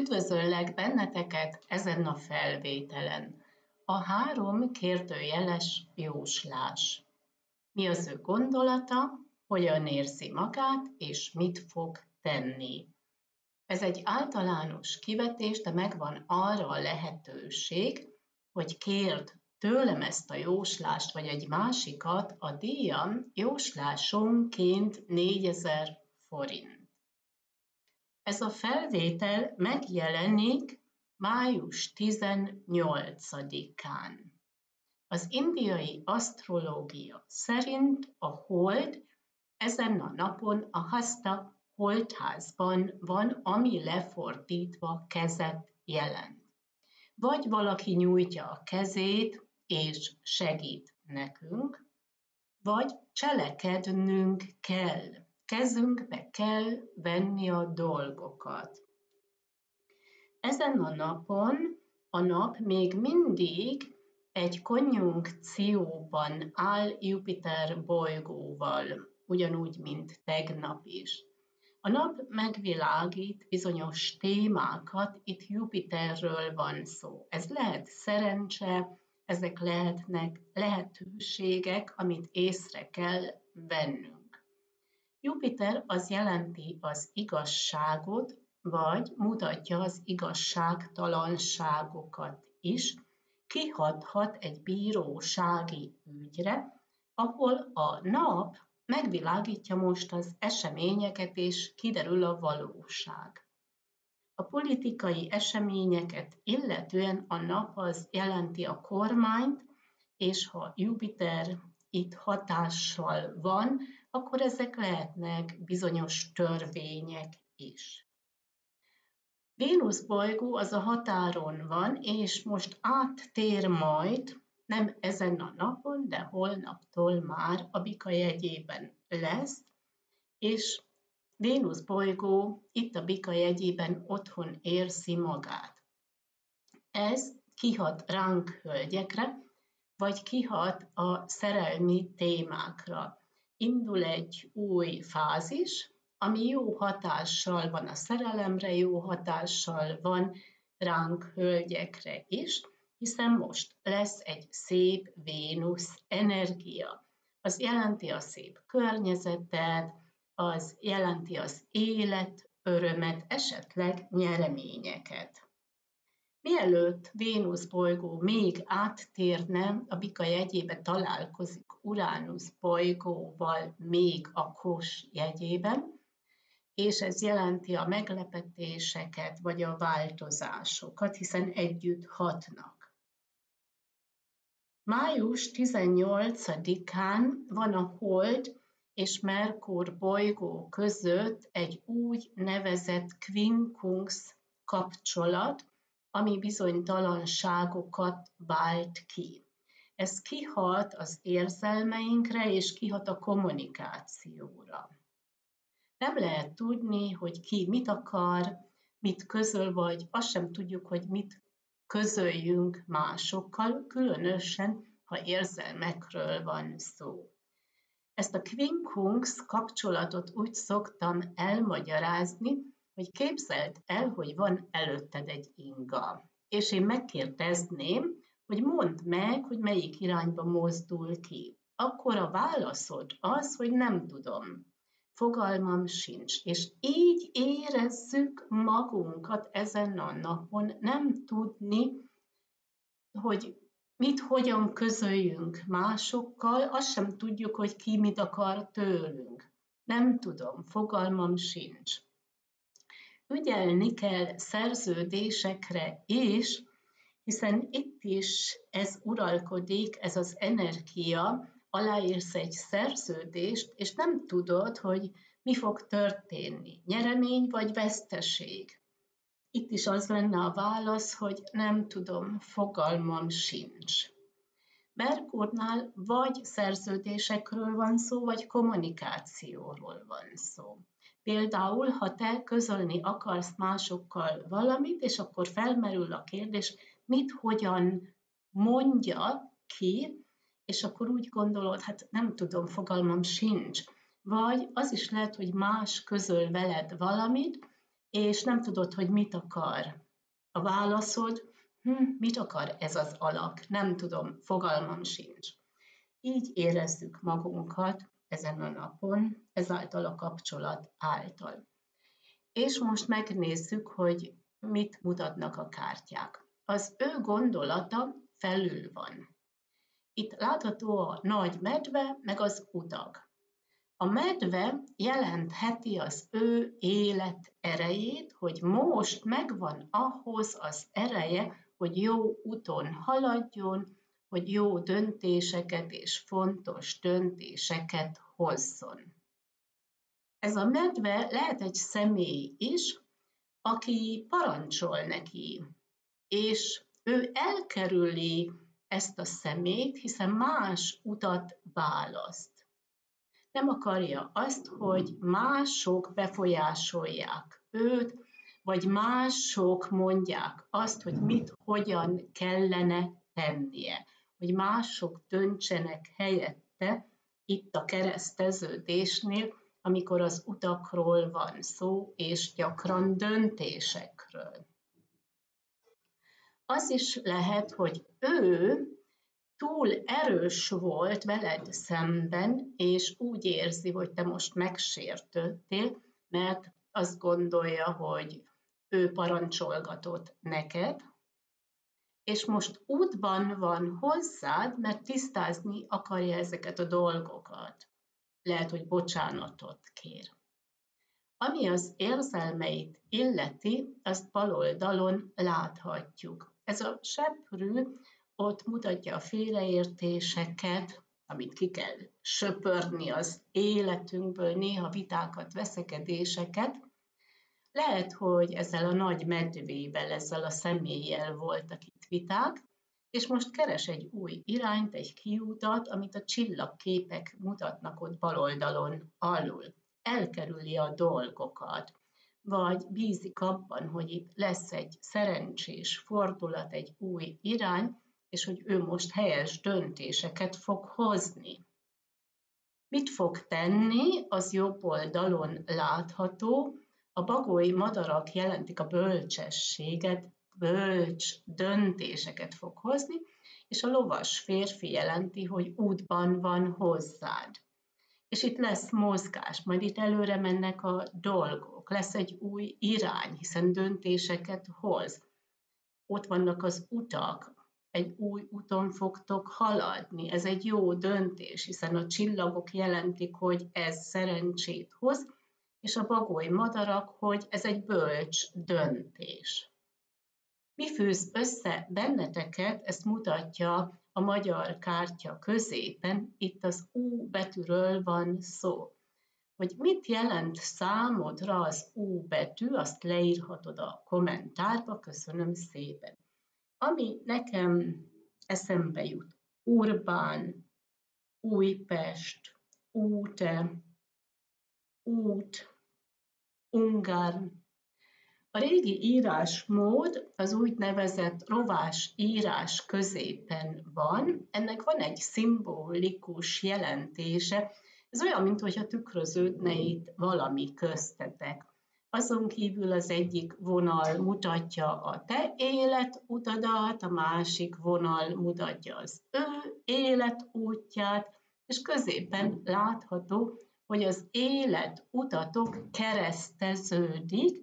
Üdvözöllek benneteket ezen a felvételen. A 3 kérdőjeles jóslás. Mi az ő gondolata, hogyan érzi magát és mit fog tenni? Ez egy általános kivetés, de megvan arra a lehetőség, hogy kérd tőlem ezt a jóslást, vagy egy másikat, a díjam jóslásonként 4000 forint. Ez a felvétel megjelenik május 18-án. Az indiai asztrológia szerint a hold ezen a napon a Hasta holdházban van, ami lefordítva kezet jelent. Vagy valaki nyújtja a kezét és segít nekünk, vagy cselekednünk kell. Kezünkbe kell venni a dolgokat. Ezen a napon a nap még mindig egy konjunkcióban áll Jupiter bolygóval, ugyanúgy, mint tegnap is. A nap megvilágít bizonyos témákat, itt Jupiterről van szó. Ez lehet szerencse, ezek lehetnek lehetőségek, amit észre kell vennünk. Jupiter az jelenti az igazságot, vagy mutatja az igazságtalanságokat is, kihathat egy bírósági ügyre, ahol a nap megvilágítja most az eseményeket, és kiderül a valóság. A politikai eseményeket illetően a nap az jelenti a kormányt, és ha Jupiter itt hatással van, akkor ezek lehetnek bizonyos törvények is. Vénusz bolygó az a határon van, és most áttér majd, nem ezen a napon, de holnaptól már a Bika jegyében lesz, és Vénusz bolygó itt a Bika jegyében otthon érzi magát. Ez kihat ránk hölgyekre, vagy kihat a szerelmi témákra. Indul egy új fázis, ami jó hatással van a szerelemre, jó hatással van ránk hölgyekre is, hiszen most lesz egy szép Vénusz energia. Az jelenti a szép környezetet, az jelenti az élet, örömet, esetleg nyereményeket. Mielőtt Vénusz bolygó még áttérne, a Bika jegyébe találkozik Uránusz bolygóval még a Kós jegyében, és ez jelenti a meglepetéseket vagy a változásokat, hiszen együtt hatnak. Május 18-án van a Hold és Merkur bolygó között egy úgynevezett quincunx kapcsolat, ami bizonytalanságokat vált ki. Ez kihat az érzelmeinkre, és kihat a kommunikációra. Nem lehet tudni, hogy ki mit akar, mit közöl, vagy azt sem tudjuk, hogy mit közöljünk másokkal, különösen, ha érzelmekről van szó. Ezt a quincunx kapcsolatot úgy szoktam elmagyarázni, hogy képzeld el, hogy van előtted egy inga. És én megkérdezném, hogy mondd meg, hogy melyik irányba mozdul ki. Akkor a válaszod az, hogy nem tudom. Fogalmam sincs. És így érezzük magunkat ezen a napon, nem tudni, hogy mit, hogyan közöljünk másokkal, azt sem tudjuk, hogy ki mit akar tőlünk. Nem tudom, fogalmam sincs. Ügyelni kell szerződésekre is, hiszen itt is ez uralkodik, ez az energia, aláírsz egy szerződést, és nem tudod, hogy mi fog történni, nyeremény vagy veszteség. Itt is az lenne a válasz, hogy nem tudom, fogalmam sincs. Merkurnál vagy szerződésekről van szó, vagy kommunikációról van szó. Például, ha te közölni akarsz másokkal valamit, és akkor felmerül a kérdés, mit, hogyan mondja ki, és akkor úgy gondolod, hát nem tudom, fogalmam sincs. Vagy az is lehet, hogy más közöl veled valamit, és nem tudod, hogy mit akar. A válaszod, mit akar ez az alak? Nem tudom, fogalmam sincs. Így érezzük magunkat ezen a napon, ezáltal a kapcsolat által. És most megnézzük, hogy mit mutatnak a kártyák. Az ő gondolata felül van. Itt látható a nagy medve, meg az utak. A medve jelentheti az ő élet erejét, hogy most megvan ahhoz az ereje, hogy jó úton haladjon, hogy jó döntéseket és fontos döntéseket hozzon. Ez a medve lehet egy személy is, aki parancsol neki, és ő elkerüli ezt a személyt, hiszen más utat választ. Nem akarja azt, hogy mások befolyásolják őt, vagy mások mondják azt, hogy mit, hogyan kellene tennie, hogy mások döntsenek helyette itt a kereszteződésnél, amikor az utakról van szó, és gyakran döntésekről. Az is lehet, hogy ő túl erős volt veled szemben, és úgy érzi, hogy te most megsértődtél, mert azt gondolja, hogy ő parancsolgatott neked, és most útban van hozzád, mert tisztázni akarja ezeket a dolgokat. Lehet, hogy bocsánatot kér. Ami az érzelmeit illeti, azt bal oldalon láthatjuk. Ez a seprű ott mutatja a félreértéseket, amit ki kell söpörni az életünkből, néha vitákat, veszekedéseket. Lehet, hogy ezzel a nagy medvével, ezzel a személlyel voltak itt viták, és most keres egy új irányt, egy kiutat, amit a csillagképek mutatnak ott bal oldalon alul. Elkerüli a dolgokat, vagy bízik abban, hogy itt lesz egy szerencsés fordulat, egy új irány, és hogy ő most helyes döntéseket fog hozni. Mit fog tenni, az jobb oldalon látható. A bagoly madarak jelentik a bölcsességet, bölcs döntéseket fog hozni, és a lovas férfi jelenti, hogy útban van hozzád. És itt lesz mozgás, majd itt előre mennek a dolgok, lesz egy új irány, hiszen döntéseket hoz. Ott vannak az utak, egy új úton fogtok haladni, ez egy jó döntés, hiszen a csillagok jelentik, hogy ez szerencsét hoz, és a bagoly madarak, hogy ez egy bölcs döntés. Mi fűz össze benneteket, ezt mutatja a magyar kártya középen, itt az U betűről van szó. Hogy mit jelent számodra az U betű, azt leírhatod a kommentárba, köszönöm szépen. Ami nekem eszembe jut, Urbán, Újpest, Úte, Út, Ungár. A régi írásmód az úgynevezett rovás írás középen van, ennek van egy szimbolikus jelentése, ez olyan, mintha tükröződne itt valami köztetek. Azon kívül az egyik vonal mutatja a te életutadat, a másik vonal mutatja az ő életútját, és középen látható, hogy az életutatok kereszteződik,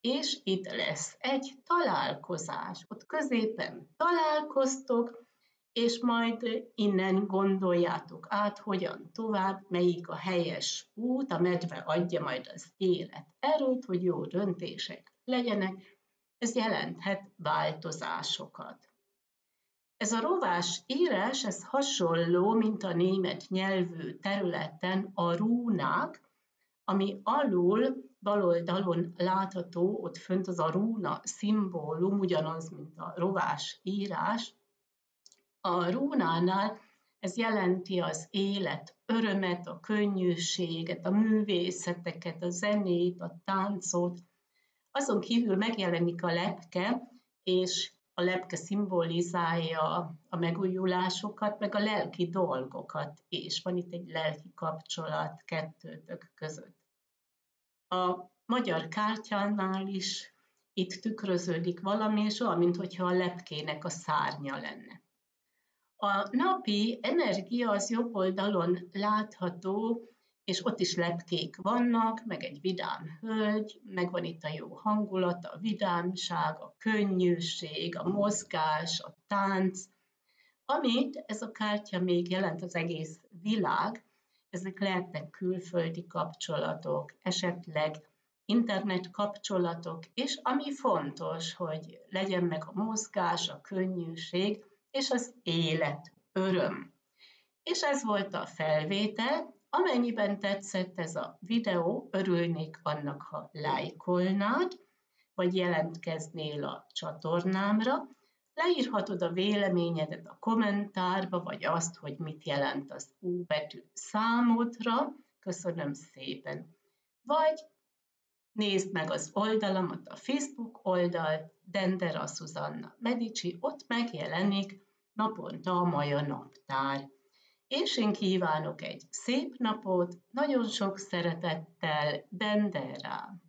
és itt lesz egy találkozás. Ott középen találkoztok, és majd innen gondoljátok át, hogyan tovább, melyik a helyes út, a medve adja majd az élet erőt, hogy jó döntések legyenek. Ez jelenthet változásokat. Ez a rovás írás, ez hasonló, mint a német nyelvű területen a rúnák, ami alul bal oldalon látható, ott fönt az a rúna szimbólum, ugyanaz, mint a rovás írás. A rúnánál ez jelenti az élet örömet, a könnyűséget, a művészeteket, a zenét, a táncot. Azon kívül megjelenik a lepke, és a lepke szimbolizálja a megújulásokat, meg a lelki dolgokat, és van itt egy lelki kapcsolat kettőtök között. A magyar kártyánál is itt tükröződik valami, és olyan, mintha a lepkének a szárnya lenne. A napi energia az jobb oldalon látható, és ott is lepkék vannak, meg egy vidám hölgy, meg van itt a jó hangulat, a vidámság, a könnyűség, a mozgás, a tánc. Amit ez a kártya még jelent az egész világ, ezek lehetnek külföldi kapcsolatok, esetleg internet kapcsolatok, és ami fontos, hogy legyen meg a mozgás, a könnyűség, és az élet, öröm. És ez volt a felvétel. Amennyiben tetszett ez a videó, örülnék annak, ha lájkolnád, vagy jelentkeznél a csatornámra. Leírhatod a véleményedet a kommentárba, vagy azt, hogy mit jelent az U betű számodra. Köszönöm szépen. Vagy nézd meg az oldalamat, a Facebook oldal, Dendera Susanna Medici, ott megjelenik naponta a Maja naptár. És én kívánok egy szép napot, nagyon sok szeretettel, Dendera!